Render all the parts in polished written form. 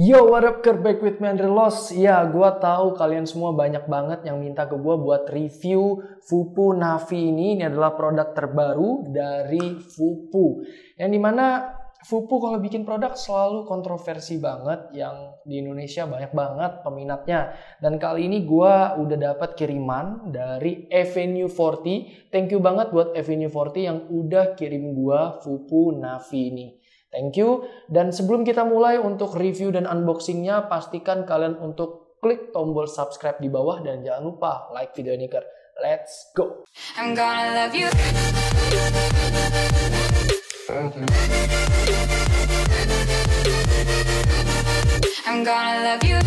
Yo, what up, ker back with me Endrilost. Ya, gua tahu kalian semua banyak banget yang minta ke gua buat review Voopoo Navi ini. Ini adalah produk terbaru dari Voopoo. Yang dimana Voopoo kalau bikin produk selalu kontroversi banget, yang di Indonesia banyak banget peminatnya. Dan kali ini gua udah dapat kiriman dari Ave40. Thank you banget buat Ave40 yang udah kirim gua Voopoo Navi ini. Thank you. Dan sebelum kita mulai untuk review dan unboxingnya, pastikan kalian untuk klik tombol subscribe di bawah dan jangan lupa like video ini, ker. Let's go. I'm gonna love you. I'm gonna love you.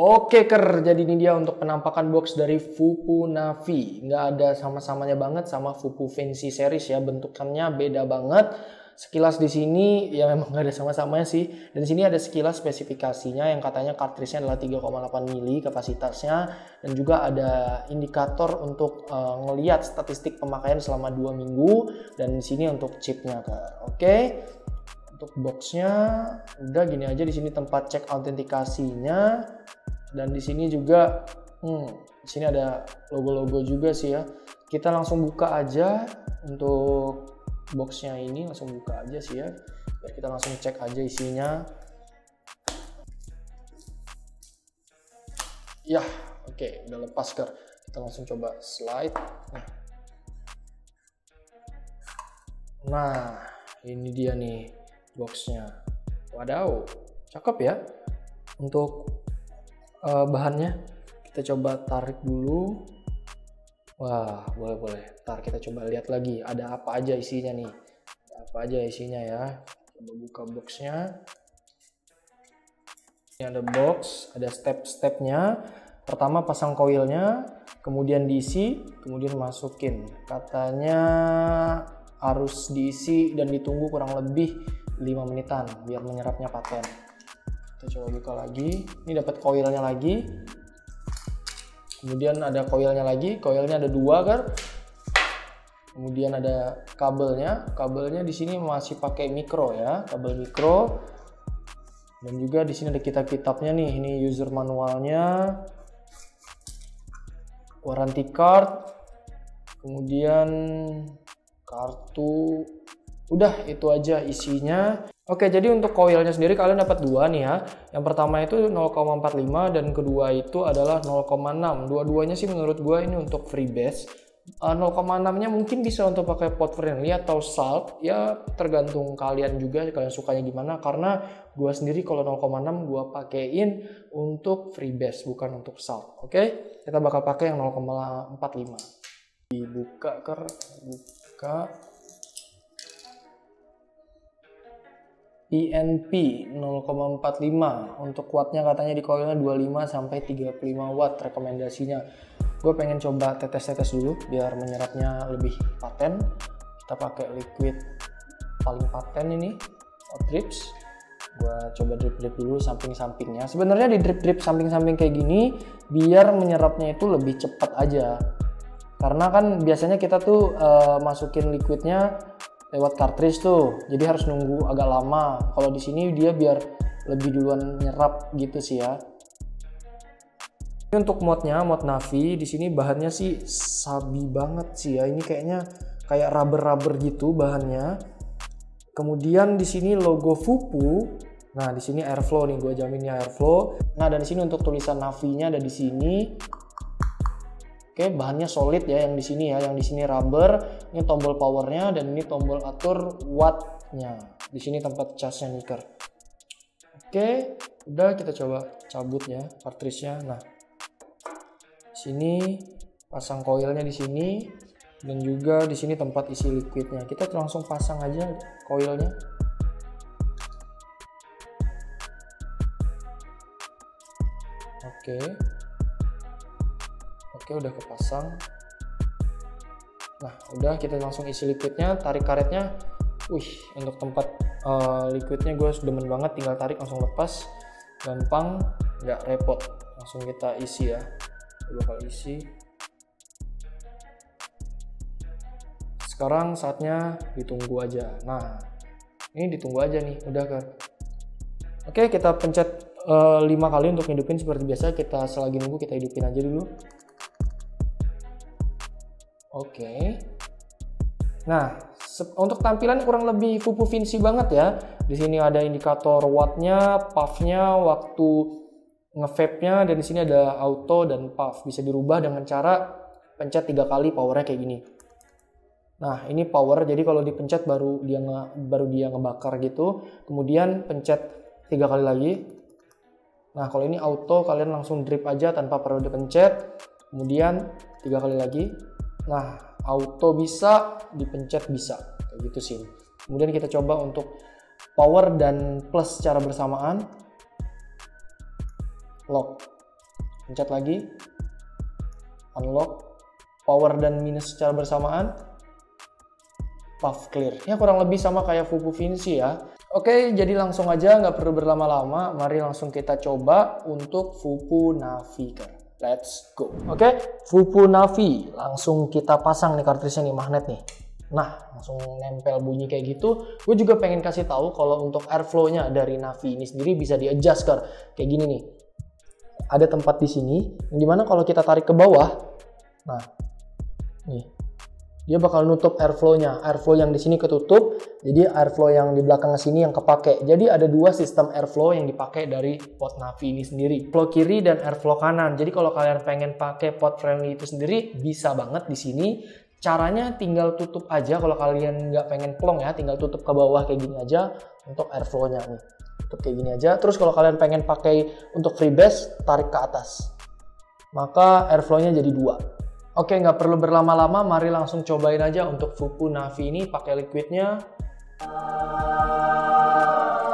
Oke, ker, jadi ini dia untuk penampakan box dari Voopoo Navi. Nggak ada sama-samanya banget sama Voopoo Vinci series ya, bentukannya beda banget. Sekilas di sini ya memang nggak ada sama-samanya sih. Dan sini ada sekilas spesifikasinya yang katanya cartridge-nya adalah 3,8 mili kapasitasnya, dan juga ada indikator untuk ngelihat statistik pemakaian selama 2 minggu dan di sini untuk chipnya, ker. Oke. Untuk boxnya udah gini aja. Di sini tempat cek autentikasinya. Dan di sini juga, di sini ada logo-logo juga sih ya. Kita langsung buka aja untuk boxnya ini, langsung buka aja sih ya. Biar kita langsung cek aja isinya. Yah, oke, udah lepas, ker. Kita langsung coba slide. Nah, ini dia nih boxnya. Wadaw, cakep ya. Untuk bahannya kita coba tarik dulu. Wah, boleh-boleh. Ntar kita coba lihat lagi ada apa aja isinya nih. Ada apa aja isinya ya. Coba buka boxnya. Ini ada box, ada step-stepnya. Pertama pasang koilnya, kemudian diisi, kemudian masukin. Katanya harus diisi dan ditunggu kurang lebih 5 menitan biar menyerapnya paten. Kita coba buka lagi, ini dapat koilnya lagi, kemudian ada koilnya lagi, koilnya ada 2, ker, kemudian ada kabelnya, kabelnya di sini masih pakai mikro ya, kabel mikro, dan juga di sini ada kitab-kitabnya nih, ini user manualnya, warranty card, kemudian kartu. Udah, itu aja isinya. Oke, jadi untuk koilnya sendiri kalian dapat 2 nih ya. Yang pertama itu 0,45 dan kedua itu adalah 0,6. Dua-duanya sih menurut gue ini untuk freebase. 0,6-nya mungkin bisa untuk pakai pot friendly atau salt. Ya tergantung kalian juga, kalian sukanya gimana. Karena gue sendiri kalau 0,6 gue pakein untuk freebase, bukan untuk salt. Oke, kita bakal pakai yang 0,45. Dibuka, ker, buka. PNP 0,45, untuk wattnya katanya di koilnya 25 sampai 35 watt rekomendasinya. Gue pengen coba tetes-tetes dulu biar menyerapnya lebih paten. Kita pakai liquid paling paten ini, Outdrips. Gue coba drip-drip dulu samping-sampingnya. Sebenarnya di drip-drip samping-samping kayak gini biar menyerapnya itu lebih cepat aja. Karena kan biasanya kita tuh masukin liquidnya lewat cartridge tuh, jadi harus nunggu agak lama. Kalau di sini dia biar lebih duluan nyerap gitu sih ya. Ini untuk modnya, mod Navi. Di sini bahannya sih sabi banget sih ya. Ini kayaknya kayak rubber-rubber gitu bahannya. Kemudian di sini logo Voopoo. Nah, di sini airflow nih, gue jaminnya airflow. Nah, dan di sini untuk tulisan Navi-nya ada di sini. Oke, bahannya solid ya yang di sini ya, yang di sini rubber. Ini tombol powernya dan ini tombol atur wattnya. Di sini tempat casnya nih, ker. Oke, udah kita coba cabut ya cartridge-nya. Nah, sini pasang koilnya di sini dan juga di sini tempat isi liquidnya. Kita langsung pasang aja koilnya. Oke. Oke, udah kepasang. Nah, udah kita langsung isi liquidnya, tarik karetnya. Wih, untuk tempat liquidnya gue demen banget, tinggal tarik langsung lepas, gampang, nggak repot. Langsung kita isi ya. Gue bakal isi. Sekarang saatnya ditunggu aja. Nah, Ini ditunggu aja nih, udah ke. Oke, kita pencet 5 kali untuk hidupin seperti biasa. Kita selagi nunggu kita hidupin aja dulu. Oke. Nah, untuk tampilan kurang lebih Voopoo Vinci banget ya. Di sini ada indikator watt-nya, puff-nya, waktu nge-vape-nya, dan di sini ada auto dan puff. Bisa dirubah dengan cara pencet 3 kali powernya kayak gini. Nah, ini power, jadi kalau dipencet baru dia ngebakar gitu. Kemudian pencet 3 kali lagi. Nah, kalau ini auto, kalian langsung drip aja tanpa perlu dipencet. Kemudian 3 kali lagi. Nah, auto bisa, dipencet bisa. Kayak gitu sih. Kemudian kita coba untuk power dan plus secara bersamaan. Lock. Pencet lagi. Unlock. Power dan minus secara bersamaan. Puff clear. Ya kurang lebih sama kayak Voopoo Vinci ya. Oke, jadi langsung aja nggak perlu berlama-lama. Mari langsung kita coba untuk Voopoo Navi. Let's go. Oke, Voopoo Navi. Langsung kita pasang nih cartridge-nya nih, magnet nih. Nah, langsung nempel bunyi kayak gitu. Gue juga pengen kasih tahu kalau untuk airflow-nya dari Navi ini sendiri bisa di-adjust kayak gini nih. Ada tempat di sini. Dimana kalau kita tarik ke bawah, nah, nih. Dia bakal nutup airflow-nya. Airflow yang di sini ketutup, jadi airflow yang di belakang sini yang kepake. Jadi ada 2 sistem airflow yang dipakai dari pot Navi ini sendiri. Airflow kiri dan airflow kanan. Jadi kalau kalian pengen pakai pot friendly itu sendiri, bisa banget di sini. Caranya tinggal tutup aja. Kalau kalian nggak pengen plong ya, tinggal tutup ke bawah kayak gini aja untuk airflow-nya nih. Tutup kayak gini aja. Terus kalau kalian pengen pakai untuk freebase, tarik ke atas. Maka airflow-nya jadi 2. Oke, nggak perlu berlama-lama, mari langsung cobain aja untuk Voopoo Navi ini pakai liquidnya.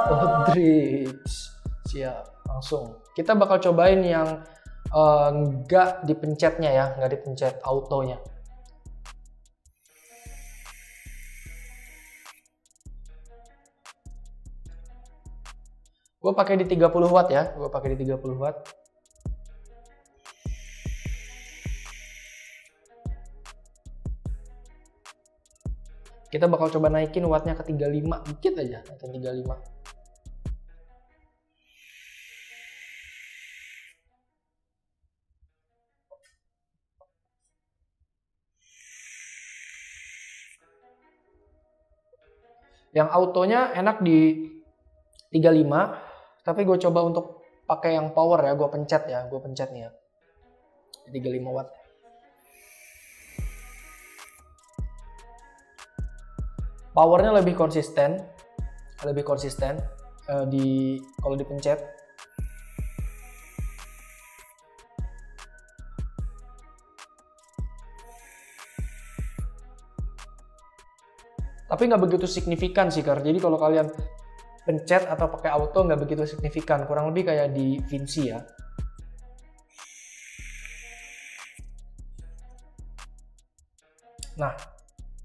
Outdrips, siap, langsung. Kita bakal cobain yang nggak dipencetnya ya, nggak dipencet autonya. Gue pakai di 30 watt ya, gue pakai di 30 watt. Kita bakal coba naikin wattnya ke 35 dikit aja, naikin 35. Yang autonya enak di 35, tapi gue coba untuk pakai yang power ya, gue pencet nih ya, 35 watt. Powernya lebih konsisten kalau dipencet. Tapi nggak begitu signifikan sih, Kar. Jadi kalau kalian pencet atau pakai auto nggak begitu signifikan. Kurang lebih kayak di Vinci ya. Nah.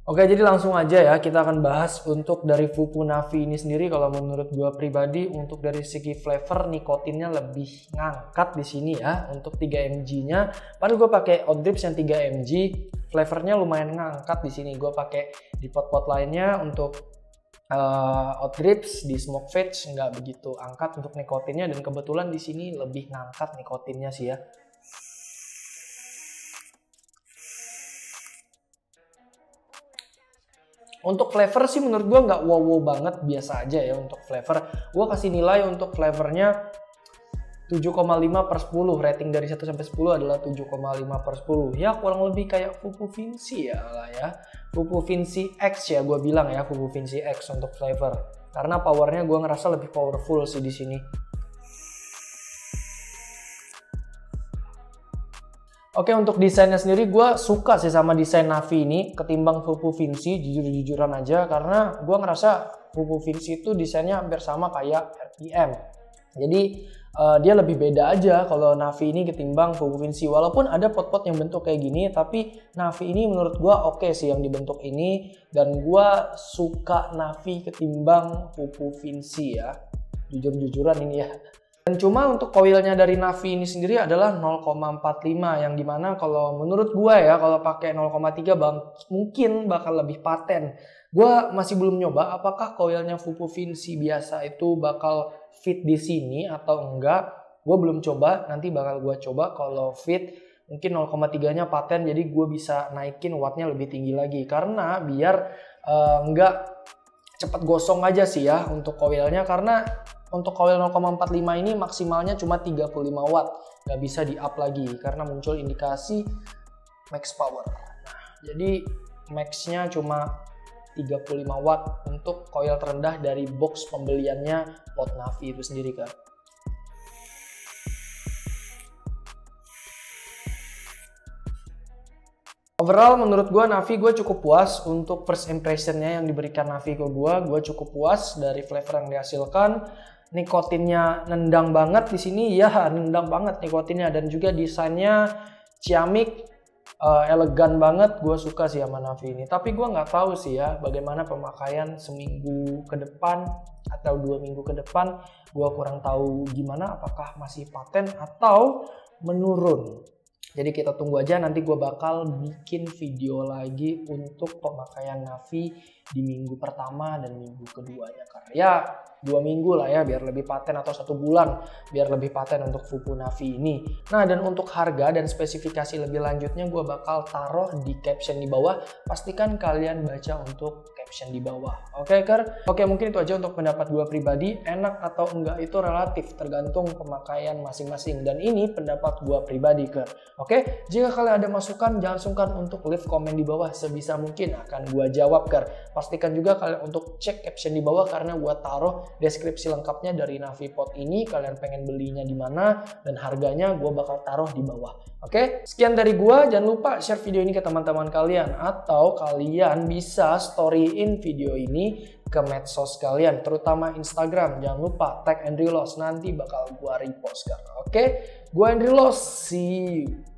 Oke, jadi langsung aja ya, kita akan bahas untuk dari Voopoo Navi ini sendiri. Kalau menurut gua pribadi, untuk dari segi flavor nikotinnya lebih ngangkat di sini ya, untuk 3 mg-nya. Padahal gua pakai Outdrips yang 3 mg, flavornya lumayan ngangkat di sini. Gua pakai di pot-pot lainnya untuk Outdrips di SMOK Fetch nggak begitu angkat untuk nikotinnya, dan kebetulan di sini lebih ngangkat nikotinnya sih ya. Untuk flavor sih menurut gue nggak wow banget, biasa aja ya untuk flavor. Gue kasih nilai untuk flavornya 7,5/10. Rating dari 1 sampai 10 adalah 7,5/10. Ya kurang lebih kayak Voopoo Vinci ya lah ya. Voopoo Vinci X ya gue bilang ya, Voopoo Vinci X untuk flavor. Karena powernya gue ngerasa lebih powerful sih di sini. Oke, untuk desainnya sendiri gue suka sih sama desain Navi ini ketimbang Voopoo Vinci, jujur-jujuran aja, karena gue ngerasa Voopoo Vinci itu desainnya hampir sama kayak R.P.M. Jadi dia lebih beda aja kalau Navi ini ketimbang Voopoo Vinci, walaupun ada pot-pot yang bentuk kayak gini, tapi Navi ini menurut gue oke sih yang dibentuk ini, dan gue suka Navi ketimbang Voopoo Vinci ya, jujur-jujuran ini ya. Dan cuma untuk coilnya dari Navi ini sendiri adalah 0,45, yang dimana kalau menurut gua ya, kalau pakai 0,3 mungkin bakal lebih paten. Gua masih belum nyoba apakah coilnya Voopoo Vinci biasa itu bakal fit di sini atau enggak. Gua belum coba, nanti bakal gua coba. Kalau fit mungkin 0,3-nya paten, jadi gua bisa naikin wattnya lebih tinggi lagi karena biar enggak cepat gosong aja sih ya untuk coilnya, karena untuk coil 0,45 ini maksimalnya cuma 35 watt, nggak bisa di up lagi karena muncul indikasi max power. Nah, jadi maxnya cuma 35 watt untuk coil terendah dari box pembeliannya Voopoo Navi itu sendiri kan. Overall menurut gue Navi gue cukup puas untuk first impressionnya yang diberikan Navi ke gue cukup puas dari flavor yang dihasilkan. Nikotinnya nendang banget di sini, ya nendang banget nikotinnya, dan juga desainnya ciamik, elegan banget. Gue suka sih sama Navi ini, tapi gue nggak tahu sih ya bagaimana pemakaian seminggu ke depan atau 2 minggu ke depan. Gue kurang tahu gimana, apakah masih paten atau menurun. Jadi kita tunggu aja, nanti gue bakal bikin video lagi untuk pemakaian Navi di minggu pertama dan minggu keduanya. Karena ya 2 minggu lah ya, biar lebih paten, atau 1 bulan biar lebih paten untuk Voopoo Navi ini. Nah, dan untuk harga dan spesifikasi lebih lanjutnya gue bakal taruh di caption di bawah. Pastikan kalian baca untuk caption di bawah. Oke, Ker? Oke, mungkin itu aja untuk pendapat gue pribadi. Enak atau enggak itu relatif, tergantung pemakaian masing-masing. Dan ini pendapat gue pribadi, Ker. Oke, jika kalian ada masukan, jangan sungkan untuk leave komen di bawah, sebisa mungkin akan gua jawab, Ker. Pastikan juga kalian untuk cek caption di bawah karena gua taruh deskripsi lengkapnya dari NaviPod ini. Kalian pengen belinya di mana dan harganya gua bakal taruh di bawah. Oke, sekian dari gua. Jangan lupa share video ini ke teman-teman kalian, atau kalian bisa storyin video ini ke medsos kalian, terutama Instagram. Jangan lupa tag Endrilost, nanti bakal gua repost, Kak. Oke, gua Endrilost, see you.